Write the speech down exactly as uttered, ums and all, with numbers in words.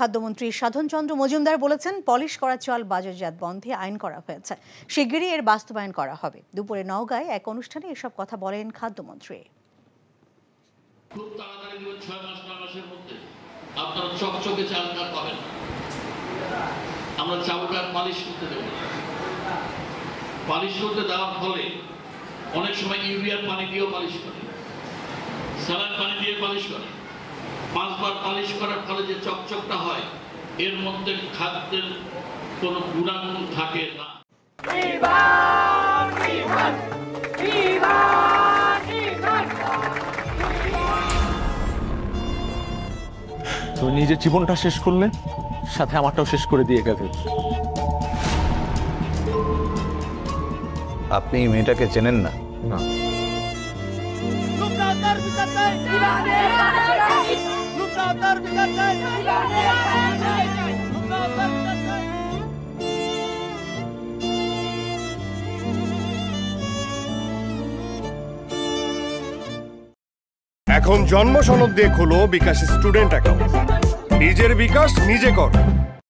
খাদ্যমন্ত্রী সাধন চন্দ্র মজুমদার বলেছেন, পলিশ করা চাল বাজারজাত বন্ধে আইন করা হয়েছে, শিগগিরই এর বাস্তবায়ন করা হবে। দুপুরে নওগাঁয় এক অনুষ্ঠানে এসব কথা বলেন খাদ্যমন্ত্রী। আমরা চাউলটা পালিশ করতে দেব না। পালিশ করতে দেওয়ার ফলে অনেক সময় ইউরিয়ার পানি দিয়েও পালিশ করে, সালার পানি দিয়ে পালিশ করে। পাঁচবার পালিশ করার ফলে যে চকচকটা হয়, এর মধ্যে খাদ্যের কোনো গুণাগুণ থাকে না। তুমি নিজের জীবনটা শেষ করলে, সাথে আমারটাও শেষ করে দিয়ে গেল। আপনি মেয়েটাকে চেনেন না? না। এখন জন্ম সনদ দিয়ে খোলো বিকাশ স্টুডেন্ট অ্যাকাউন্ট। নিজের বিকাশ নিজে কর।